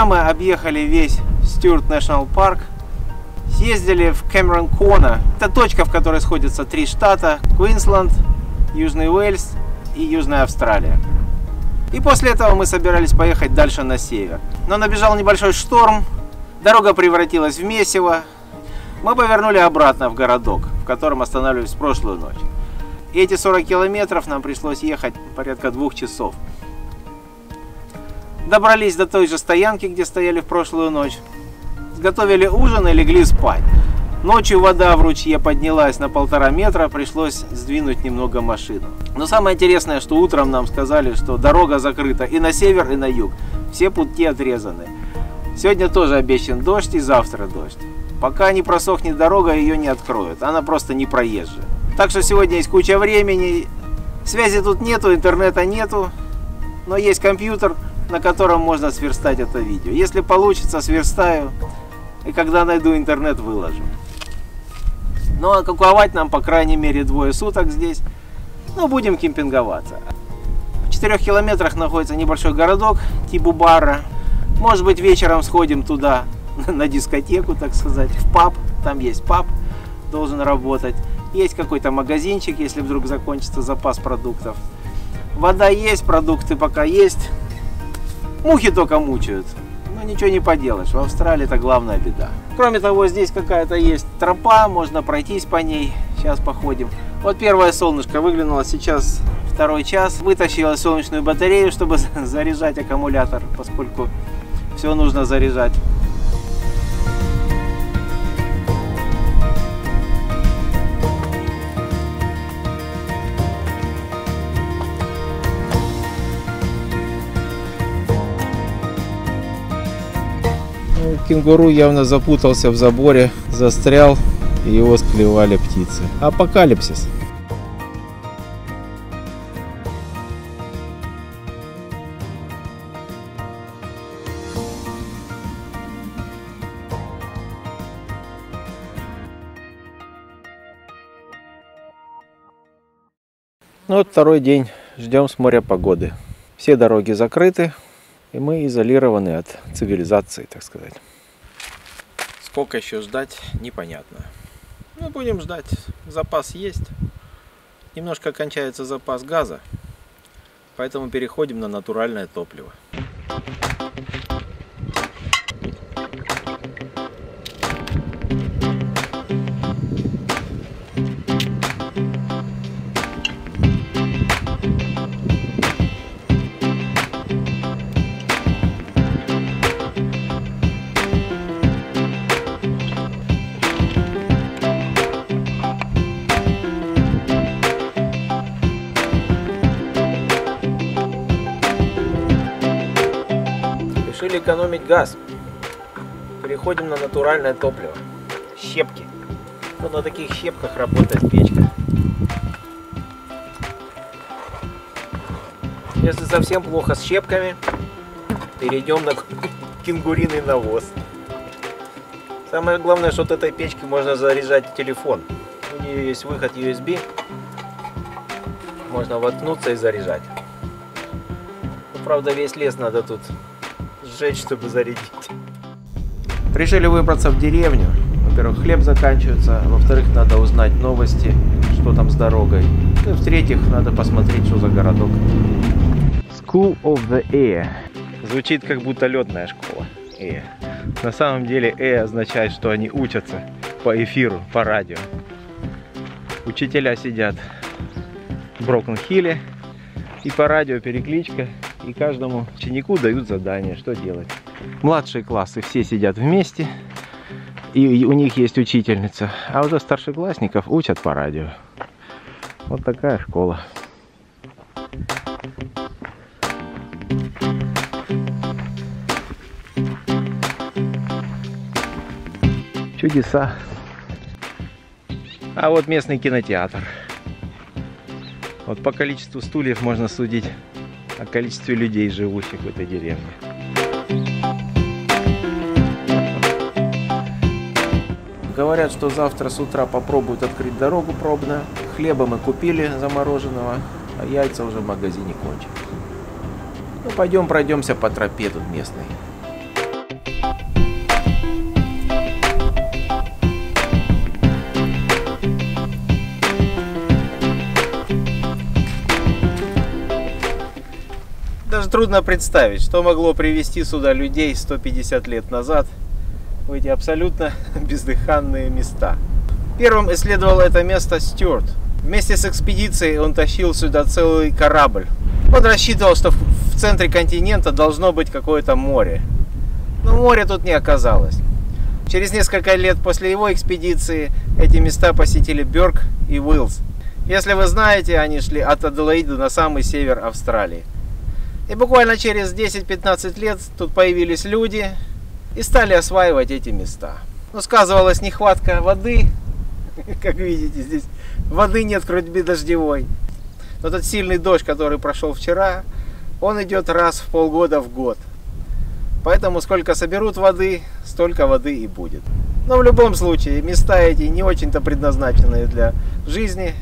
Вчера мы объехали весь Стюарт Нэшнл Парк, съездили в Кэмерон Кона. Это точка, в которой сходятся три штата: Квинсленд, Южный Уэльс и Южная Австралия. И после этого мы собирались поехать дальше на север. Но набежал небольшой шторм, дорога превратилась в месиво. Мы повернули обратно в городок, в котором останавливались в прошлую ночь. И эти 40 километров нам пришлось ехать порядка 2 часов. Добрались до той же стоянки, где стояли в прошлую ночь. Сготовили ужин и легли спать. Ночью вода в ручье поднялась на 1,5 метра, пришлось сдвинуть немного машину. Но самое интересное, что утром нам сказали, что дорога закрыта и на север, и на юг. Все пути отрезаны. Сегодня тоже обещан дождь и завтра дождь. Пока не просохнет дорога, ее не откроют. Она просто не проезжая. Так что сегодня есть куча времени. Связи тут нету, интернета нету. Но есть компьютер, на котором можно сверстать это видео. Если получится, сверстаю. И когда найду интернет, выложу. Ну а куковать нам по крайней мере 2 суток здесь. Ну, будем кемпинговаться. В 4 километрах находится небольшой городок Тибубара. Может быть, вечером сходим туда на дискотеку, так сказать, в паб. Там есть паб, должен работать. Есть какой-то магазинчик, если вдруг закончится запас продуктов. Вода есть, продукты пока есть. Мухи только мучают. Но ничего не поделаешь, в Австралии это главная беда. Кроме того, здесь какая-то есть тропа, можно пройтись по ней. Сейчас походим. Вот первое солнышко выглянуло, сейчас 2 час. Вытащила солнечную батарею, чтобы заряжать аккумулятор, поскольку все нужно заряжать. Кенгуру явно запутался в заборе, застрял, и его склевали птицы. Апокалипсис. Ну вот второй день, ждем с моря погоды. Все дороги закрыты, и мы изолированы от цивилизации, так сказать. Сколько еще ждать, непонятно. Ну, будем ждать. Запас есть. Немножко кончается запас газа, поэтому переходим на натуральное топливо. Решили экономить газ. Переходим на натуральное топливо. Щепки. Вот на таких щепках работает печка. Если совсем плохо с щепками, перейдем на кенгуриный навоз. Самое главное, что от этой печки можно заряжать телефон. У нее есть выход USB. Можно воткнуться и заряжать. Но, правда, весь лес надо тут сжечь, чтобы зарядить. Решили выбраться в деревню. Во-первых, хлеб заканчивается, во-вторых, надо узнать новости, что там с дорогой, и в-третьих, надо посмотреть, что за городок. School of the Air. Звучит как будто летная школа. Air. На самом деле Air означает, что они учатся по эфиру, по радио. Учителя сидят в Broken Hill, и по радио перекличка. И каждому ученику дают задание, что делать. Младшие классы все сидят вместе, и у них есть учительница. А уже старшеклассников учат по радио. Вот такая школа. Чудеса. А вот местный кинотеатр. Вот по количеству стульев можно судить о количестве людей, живущих в этой деревне. Говорят, что завтра с утра попробуют открыть дорогу пробно. Хлеба мы купили замороженного, а яйца уже в магазине кончились. Ну, пойдем пройдемся по тропе тут местной. трудно представить, что могло привести сюда людей 150 лет назад в эти абсолютно бездыханные места. Первым исследовал это место Стюарт. Вместе с экспедицией он тащил сюда целый корабль. Он рассчитывал, что в центре континента должно быть какое-то море. Но моря тут не оказалось. Через несколько лет после его экспедиции эти места посетили Бёрк и Уиллс. Если вы знаете, они шли от Аделаиды на самый север Австралии. И буквально через 10-15 лет тут появились люди и стали осваивать эти места. Но сказывалась нехватка воды. Как видите, здесь воды нет, кроме дождевой. Но тот сильный дождь, который прошел вчера, он идет раз в полгода в год. Поэтому сколько соберут воды, столько воды и будет. Но в любом случае, места эти не очень-то предназначены для жизни.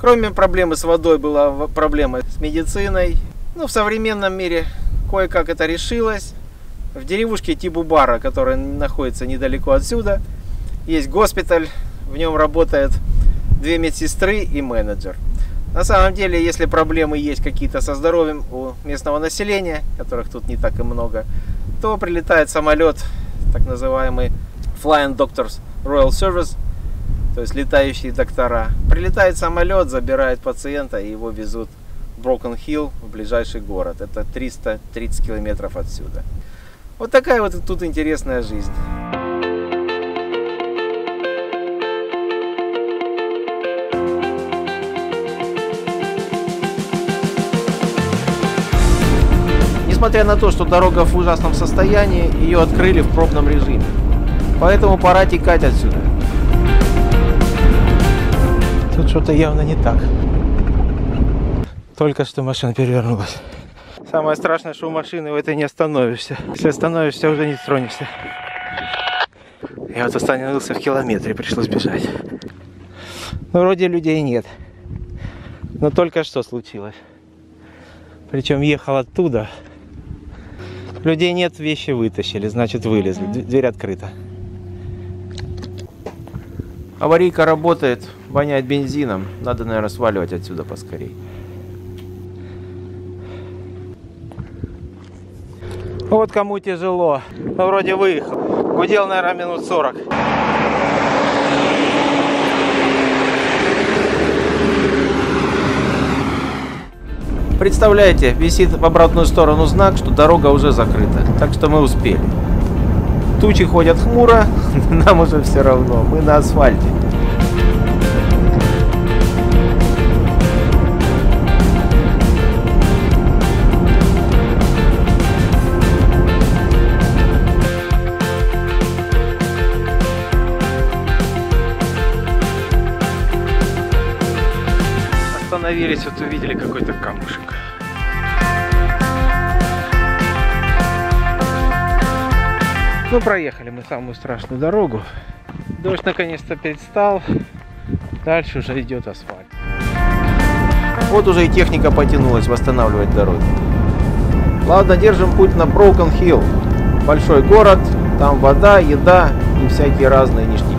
Кроме проблемы с водой, была проблема с медициной. Но в современном мире кое-как это решилось. В деревушке Тибубара, которая находится недалеко отсюда, есть госпиталь, в нем работает 2 медсестры и менеджер. На самом деле, если проблемы есть какие-то со здоровьем у местного населения, которых тут не так и много, то прилетает самолет, так называемый Flying Doctors Royal Service, то есть летающие доктора. Прилетает самолет, забирает пациента и его везут в Broken Hill, в ближайший город. Это 330 километров отсюда. Вот такая вот тут интересная жизнь. Несмотря на то, что дорога в ужасном состоянии, ее открыли в пробном режиме. Поэтому пора текать отсюда. Тут что-то явно не так. Только что машина перевернулась. Самое страшное, что у машины в этой не остановишься. Если остановишься, уже не тронешься. Я вот остановился в километре, пришлось бежать. Ну, вроде людей нет. Но только что случилось. Причем ехал оттуда. Людей нет, вещи вытащили, значит вылезли. Дверь открыта. Аварийка работает, воняет бензином. Надо, наверное, сваливать отсюда поскорей. Вот кому тяжело. Ну, вроде выехал. Гудел, наверное, минут 40. Представляете, висит в обратную сторону знак, что дорога уже закрыта. Так что мы успели. Тучи ходят хмуро, нам уже все равно, мы на асфальте. Остановились, вот увидели какой-то камушек. Ну, проехали мы самую страшную дорогу. Дождь наконец-то перестал. Дальше уже идет асфальт. Вот уже и техника потянулась восстанавливать дороги. Ладно, держим путь на Broken Hill. Большой город, там вода, еда и всякие разные ништяки.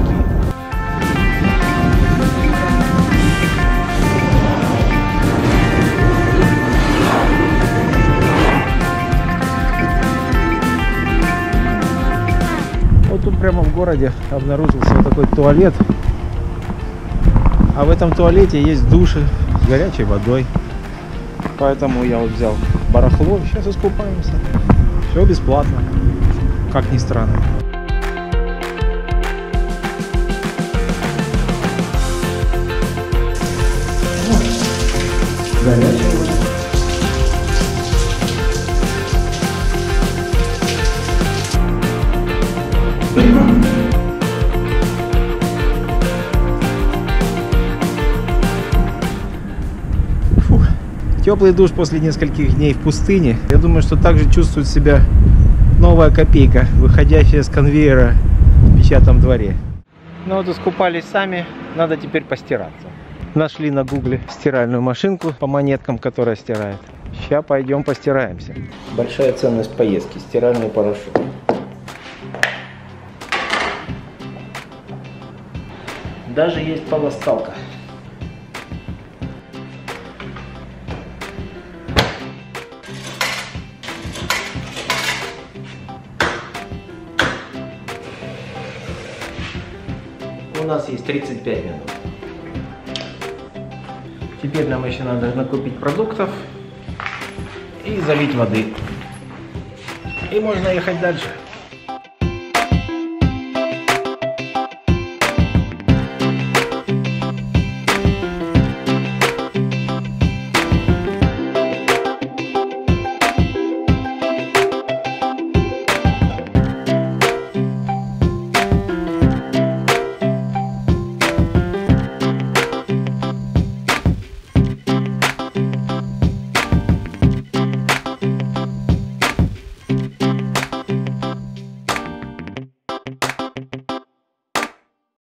Прямо в городе обнаружился вот такой туалет, а в этом туалете есть души с горячей водой, поэтому я вот взял барахло, сейчас искупаемся, все бесплатно, как ни странно. Горячая вода. Теплый душ после нескольких дней в пустыне. Я думаю, что также чувствует себя новая копейка, выходящая с конвейера в печатном дворе. Ну вот искупались сами, надо теперь постираться. Нашли на гугле стиральную машинку по монеткам, которая стирает. Сейчас пойдем постираемся. Большая ценность поездки, стиральный порошок. Даже есть полоскалка. У нас есть 35 минут. Теперь нам еще надо накупить продуктов и залить воды. И можно ехать дальше.